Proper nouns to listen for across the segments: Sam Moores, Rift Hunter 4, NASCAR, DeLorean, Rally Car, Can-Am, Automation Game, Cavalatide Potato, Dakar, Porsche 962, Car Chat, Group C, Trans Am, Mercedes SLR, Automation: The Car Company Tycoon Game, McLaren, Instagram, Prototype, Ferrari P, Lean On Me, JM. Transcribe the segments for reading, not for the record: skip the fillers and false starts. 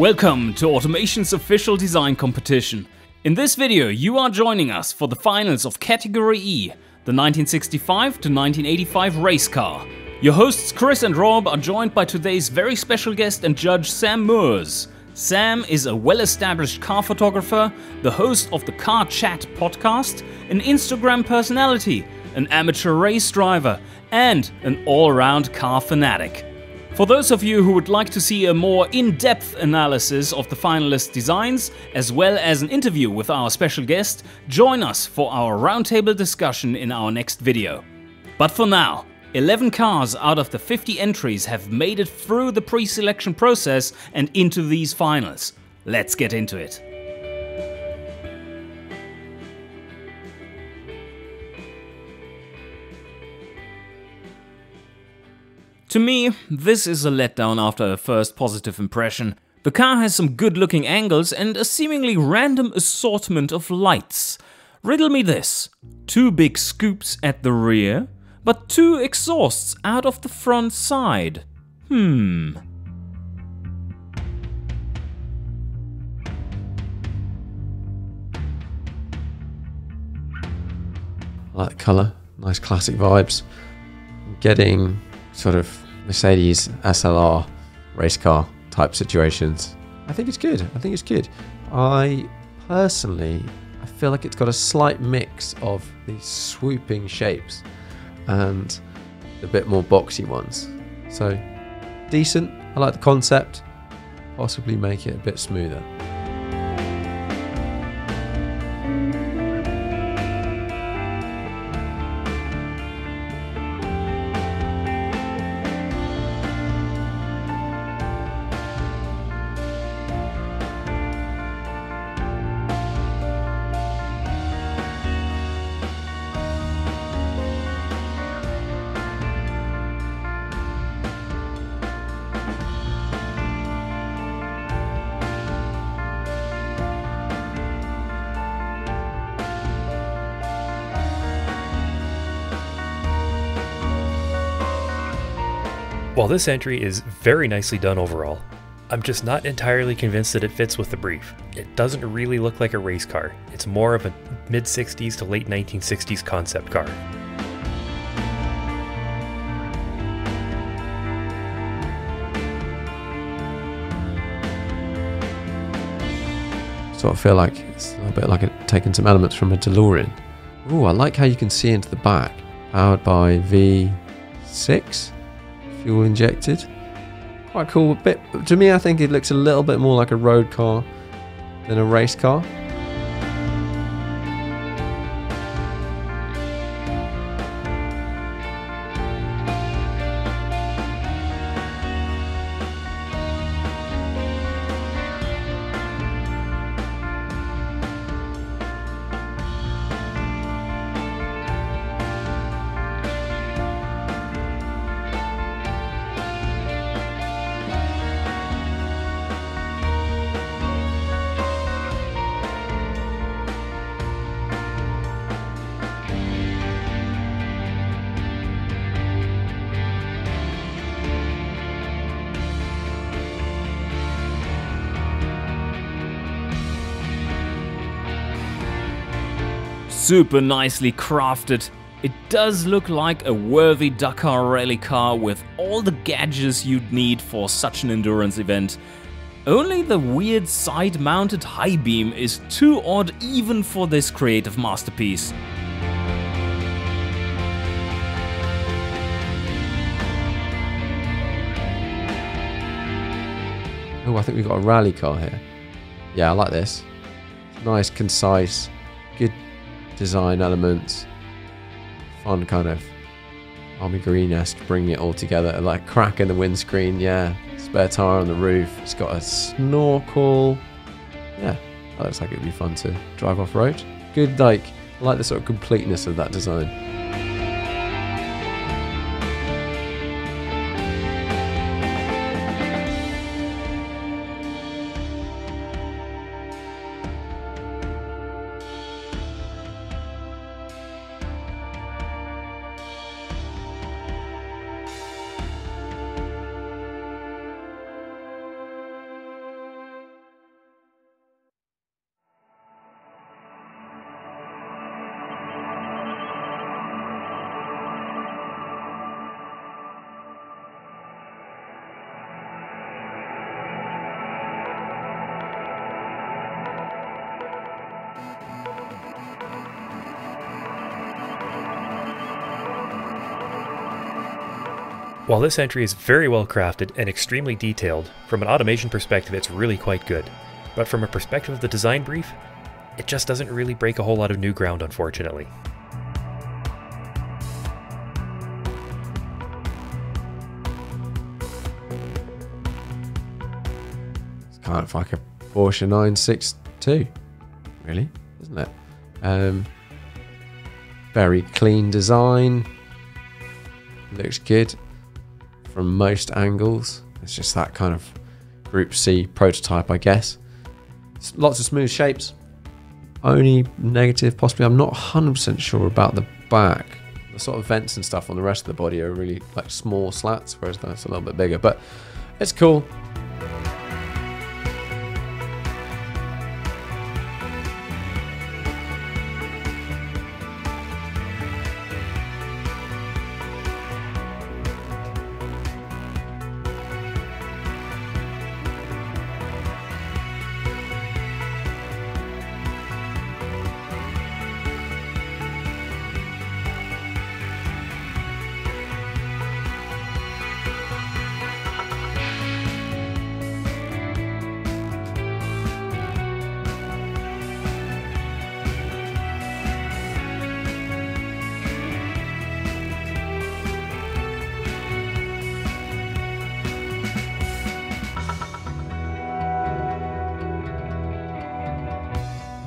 Welcome to Automation's official design competition. In this video you are joining us for the finals of Category E, the 1965 to 1985 race car. Your hosts Chris and Rob are joined by today's very special guest and judge Sam Moores. Sam is a well-established car photographer, the host of the Car Chat podcast, an Instagram personality, an amateur race driver and an all-round car fanatic. For those of you who would like to see a more in-depth analysis of the finalist designs, as well as an interview with our special guest, join us for our roundtable discussion in our next video. But for now, 11 cars out of the 50 entries have made it through the pre-selection process and into these finals. Let's get into it. To me, this is a letdown after a first positive impression. The car has some good looking angles and a seemingly random assortment of lights. Riddle me this: two big scoops at the rear, but two exhausts out of the front side. I like the colour, nice classic vibes. I'm getting sort of Mercedes SLR race car type situations. I think it's good. I personally, I feel like it's got a slight mix of the swooping shapes and a bit more boxy ones. So decent. I like the concept. Possibly make it a bit smoother. While this entry is very nicely done overall, I'm just not entirely convinced that it fits with the brief. It doesn't really look like a race car. It's more of a mid-60s to late 1960s concept car. So I feel like it's a little bit like it taken some elements from a DeLorean. Ooh, I like how you can see into the back. Powered by V6? Fuel injected. Quite cool. Bit to me, I think it looks a little bit more like a road car than a race car. Super nicely crafted. It does look like a worthy Dakar rally car with all the gadgets you'd need for such an endurance event. Only the weird side-mounted high beam is too odd even for this creative masterpiece. Oh, I think we've got a rally car here. Yeah, I like this. Nice, concise, good design elements, fun kind of army green-esque, bringing it all together, like crack in the windscreen, yeah, spare tire on the roof, it's got a snorkel, yeah, that looks like it'd be fun to drive off-road. Good, like, I like the sort of completeness of that design. While this entry is very well crafted and extremely detailed, from an automation perspective it's really quite good. But from a perspective of the design brief, it just doesn't really break a whole lot of new ground, unfortunately. It's kind of like a Porsche 962, really, isn't it? Very clean design, looks good from most angles. It's just that kind of Group C prototype, I guess. It's lots of smooth shapes. Only negative, possibly, I'm not 100% sure about the back. The sort of vents and stuff on the rest of the body are really like small slats, whereas that's a little bit bigger, but it's cool.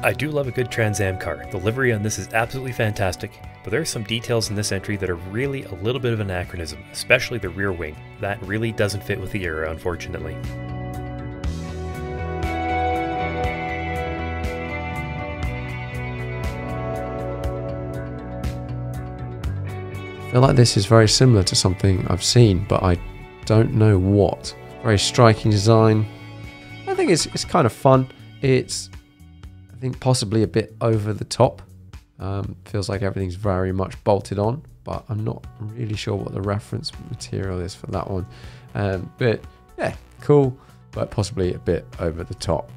I do love a good Trans Am car. The livery on this is absolutely fantastic, but there are some details in this entry that are really a little bit of anachronism, especially the rear wing. That really doesn't fit with the era, unfortunately. I feel like this is very similar to something I've seen, but I don't know what. Very striking design. I think it's kind of fun. I think possibly a bit over the top. Feels like everything's very much bolted on, but I'm not really sure what the reference material is for that one. But yeah, cool, but possibly a bit over the top.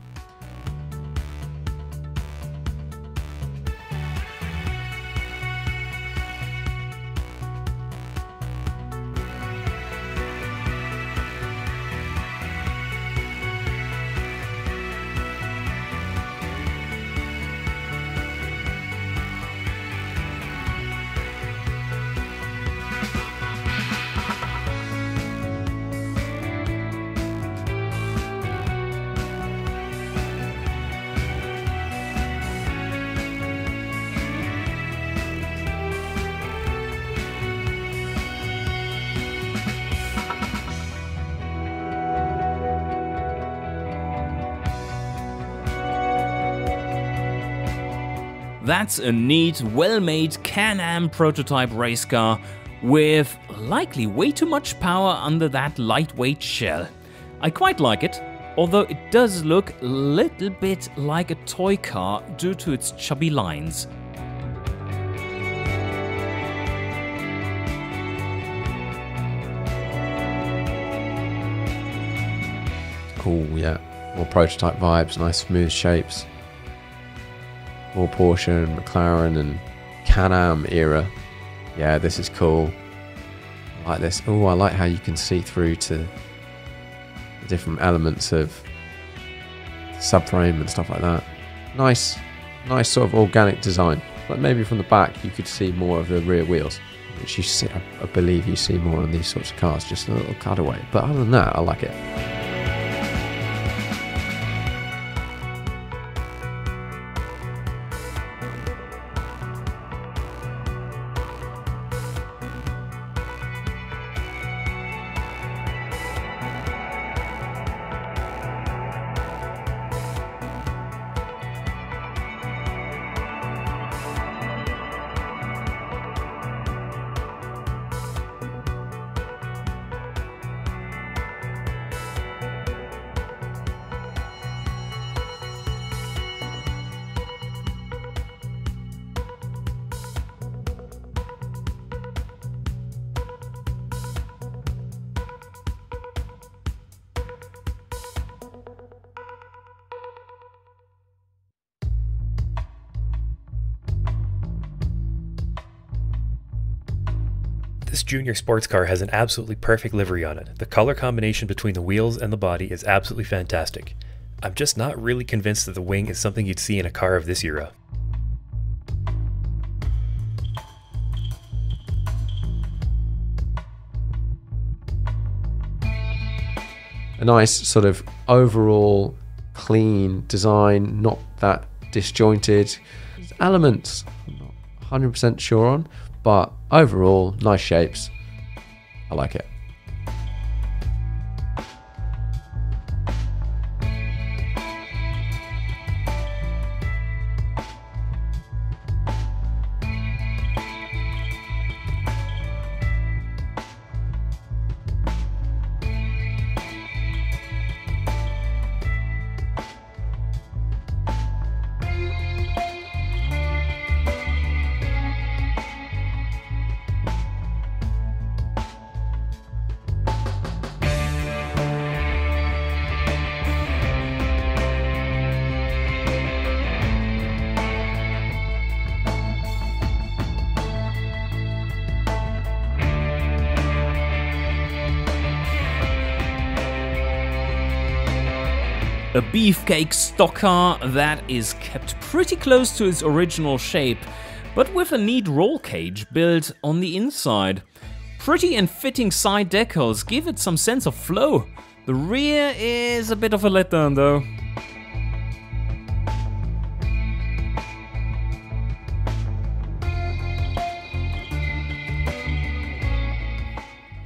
That's a neat, well-made Can-Am prototype race car with likely way too much power under that lightweight shell. I quite like it, although it does look a little bit like a toy car due to its chubby lines. Cool, yeah. More prototype vibes, nice smooth shapes. More Porsche and McLaren and Can-Am era. Yeah, this is cool. I like this. Oh, I like how you can see through to the different elements of subframe and stuff like that. Nice sort of organic design. Like maybe from the back you could see more of the rear wheels, which you see, I believe you see more on these sorts of cars, just a little cutaway. But other than that, I like it. This junior sports car has an absolutely perfect livery on it. The color combination between the wheels and the body is absolutely fantastic. I'm just not really convinced that the wing is something you'd see in a car of this era. A nice sort of overall clean design, not that disjointed. There's elements I'm not 100% sure on, but overall, nice shapes. I like it. A beefcake stock car that is kept pretty close to its original shape, but with a neat roll cage built on the inside. Pretty and fitting side decals give it some sense of flow. The rear is a bit of a letdown though.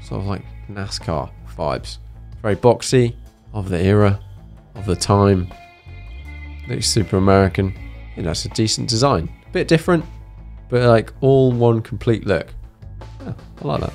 Sort of like NASCAR vibes. Very boxy, of the era. Of the time. Looks super American. You know, it's a decent design. A bit different, but like all one complete look. Yeah, I like that.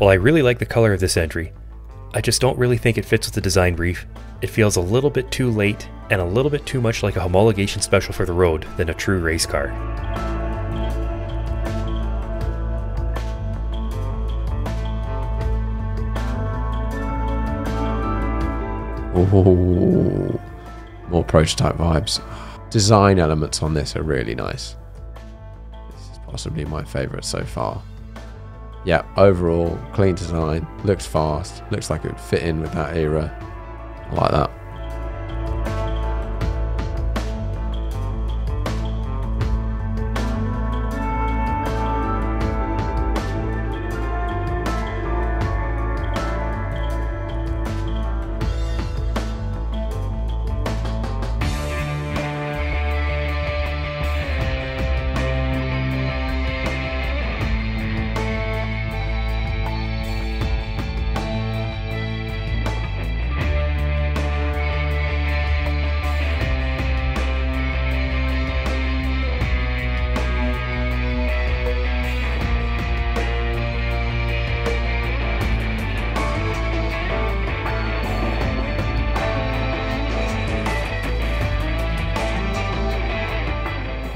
Well, I really like the color of this entry. I just don't really think it fits with the design brief. It feels a little bit too late and a little bit too much like a homologation special for the road than a true race car. Oh, more prototype vibes. Design elements on this are really nice. This is possibly my favorite so far. Yeah, overall, clean design, looks fast, looks like it would fit in with that era. I like that.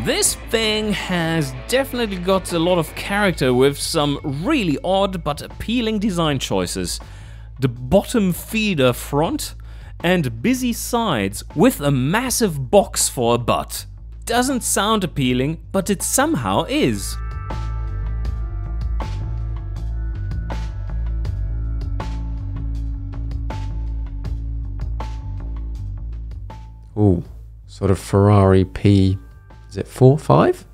This thing has definitely got a lot of character with some really odd but appealing design choices. The bottom feeder front and busy sides with a massive box for a butt. Doesn't sound appealing, but it somehow is. Ooh, sort of Ferrari P. Is it 4-5?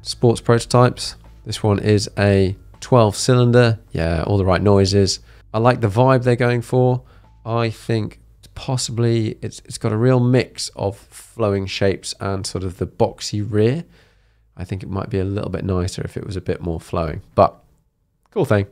Sports prototypes. This one is a 12-cylinder. Yeah, all the right noises. I like the vibe they're going for. I think possibly it's got a real mix of flowing shapes and sort of the boxy rear. I think it might be a little bit nicer if it was a bit more flowing, but cool thing.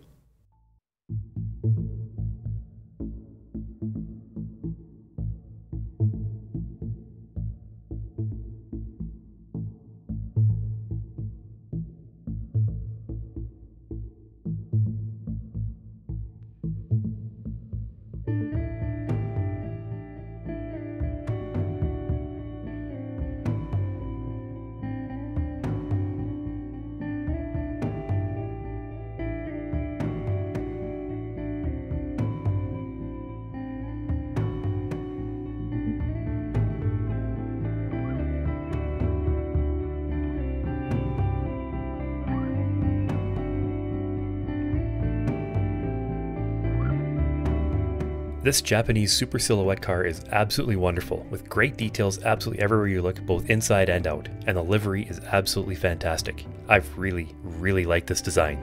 This Japanese super silhouette car is absolutely wonderful, with great details absolutely everywhere you look, both inside and out, and the livery is absolutely fantastic. I've really liked this design.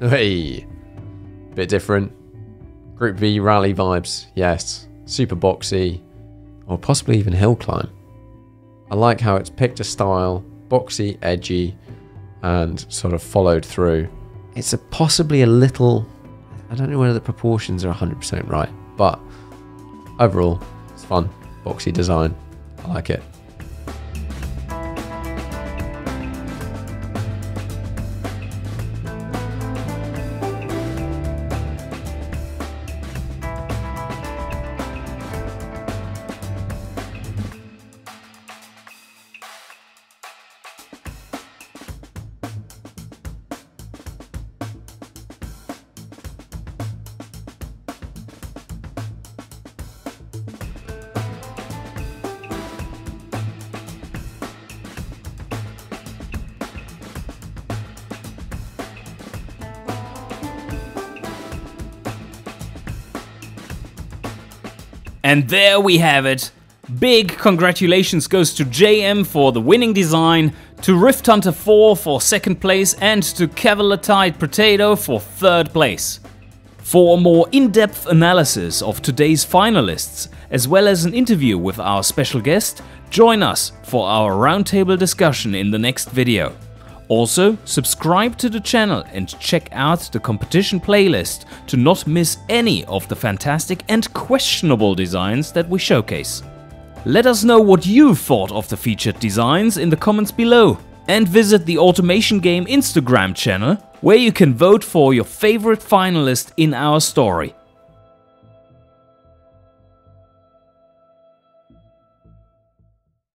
Hey, bit different. Group V rally vibes, yes. Super boxy, or possibly even hill climb. I like how it's picked a style, boxy, edgy, and sort of followed through. It's possibly a little, I don't know whether the proportions are 100% right, but overall, it's fun, boxy design. I like it. And there we have it. Big congratulations goes to JM for the winning design, to Rift Hunter 4 for second place, and to Cavalatide Potato for third place. For a more in-depth analysis of today's finalists, as well as an interview with our special guest, join us for our roundtable discussion in the next video. Also, subscribe to the channel and check out the competition playlist to not miss any of the fantastic and questionable designs that we showcase. Let us know what you thought of the featured designs in the comments below, and visit the Automation Game Instagram channel, where you can vote for your favorite finalist in our story.